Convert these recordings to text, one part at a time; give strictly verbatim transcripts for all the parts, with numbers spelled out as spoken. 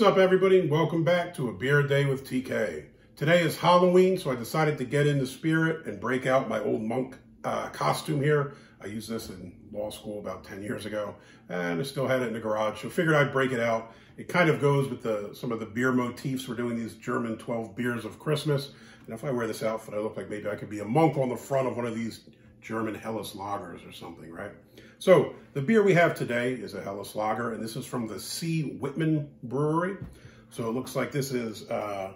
What's up, everybody? Welcome back to A Beer Day with T K. Today is Halloween, so I decided to get in the spirit and break out my old monk uh, costume here. I used this in law school about ten years ago, and I still had it in the garage, so figured I'd break it out. It kind of goes with the, some of the beer motifs. We're doing these German twelve beers of Christmas, and if I wear this outfit, I look like maybe I could be a monk on the front of one of these German Helles lagers or something, right? So the beer we have today is a Helles lager, and this is from the C. Wittmann Brewery. So it looks like this is uh,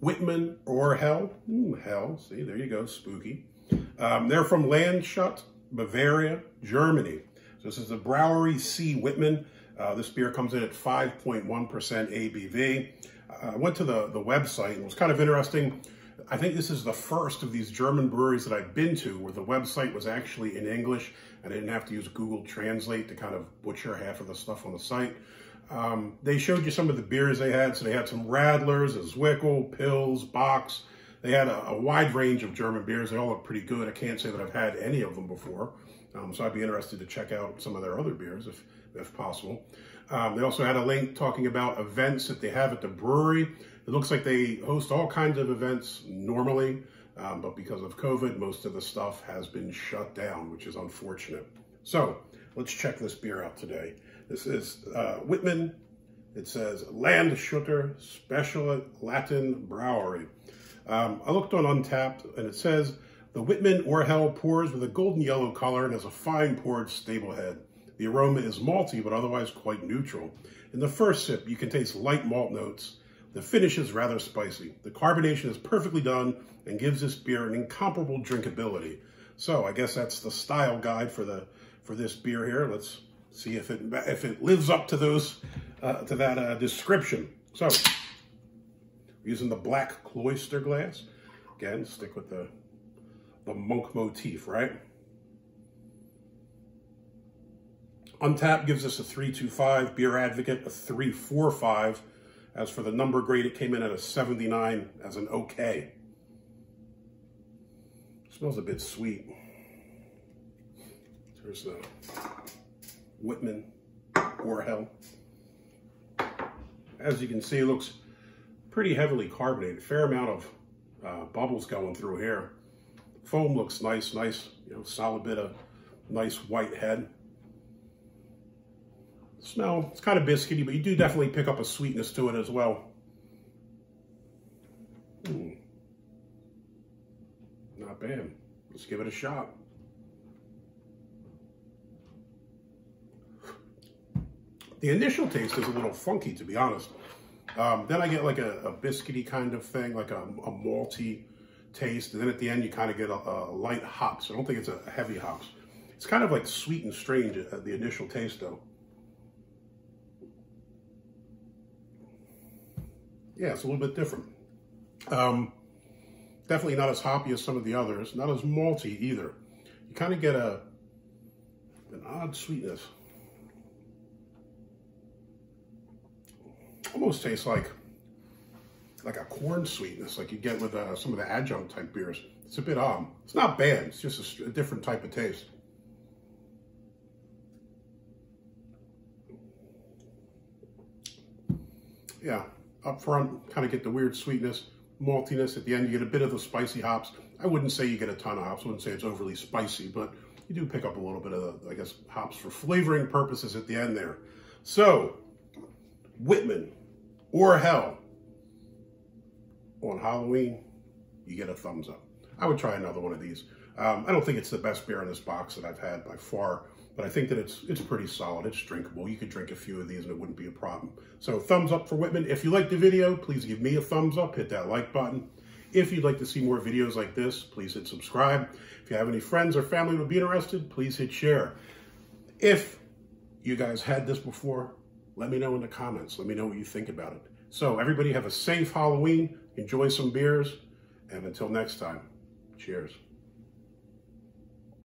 Wittmann Urhell. Ooh, hell, see, there you go, spooky. Um, they're from Landshut, Bavaria, Germany. So this is the Brauerei C. Wittmann. Uh, this beer comes in at five point one percent A B V. Uh, I went to the, the website, and it was kind of interesting. I think this is the first of these German breweries that I've been to where the website was actually in English. I didn't have to use Google Translate to kind of butcher half of the stuff on the site. Um, they showed you some of the beers they had. So they had some Radlers, a Zwickel, Pils, Box. They had a, a wide range of German beers. They all look pretty good. I can't say that I've had any of them before. Um, so I'd be interested to check out some of their other beers if, if possible. Um, they also had a link talking about events that they have at the brewery. It looks like they host all kinds of events normally, um, but because of COVID, most of the stuff has been shut down, which is unfortunate. So let's check this beer out today. This is uh, Wittmann. It says Landschutter Special Latin Brewery. Um, I looked on Untapped, and it says the Wittmann Urhell pours with a golden yellow color and has a fine poured stable head. The aroma is malty, but otherwise quite neutral. In the first sip, you can taste light malt notes. The finish is rather spicy. The carbonation is perfectly done and gives this beer an incomparable drinkability. So I guess that's the style guide for the for this beer here. Let's see if it if it lives up to those uh, to that uh, description. So using the black cloister glass again. Stick with the the monk motif, right? Untapped gives us a three two five, Beer Advocate a three four five. As for the number grade, it came in at a seventy-nine as an okay. It smells a bit sweet. Here's the Wittmann Urhell. As you can see, it looks pretty heavily carbonated. Fair amount of uh, bubbles going through here. Foam looks nice, nice, you know, solid bit of nice white head. Smell, it's kind of biscuity, but you do definitely pick up a sweetness to it as well. Mm. Not bad. Let's give it a shot. The initial taste is a little funky, to be honest. Um, then I get like a, a biscuity kind of thing, like a, a malty taste. And then at the end, you kind of get a, a light hops. I don't think it's a heavy hops. It's kind of like sweet and strange at the initial taste, though. Yeah, it's a little bit different. Um, definitely not as hoppy as some of the others. Not as malty either. You kind of get a an odd sweetness. Almost tastes like like a corn sweetness, like you get with uh, some of the adjunct type beers. It's a bit odd. It's not bad. It's just a, a different type of taste. Yeah. Up front, kind of get the weird sweetness, maltiness. At the end, you get a bit of the spicy hops. I wouldn't say you get a ton of hops. I wouldn't say it's overly spicy, but you do pick up a little bit of, I guess, hops for flavoring purposes at the end there. So, Wittmann Urhell on Halloween, you get a thumbs up. I would try another one of these. Um, I don't think it's the best beer in this box that I've had by far, but I think that it's it's pretty solid. It's drinkable. You could drink a few of these and it wouldn't be a problem. So thumbs up for Wittmann. If you liked the video, please give me a thumbs up. Hit that like button. If you'd like to see more videos like this, please hit subscribe. If you have any friends or family who would be interested, please hit share. If you guys had this before, let me know in the comments. Let me know what you think about it. So everybody have a safe Halloween. Enjoy some beers. And until next time, cheers.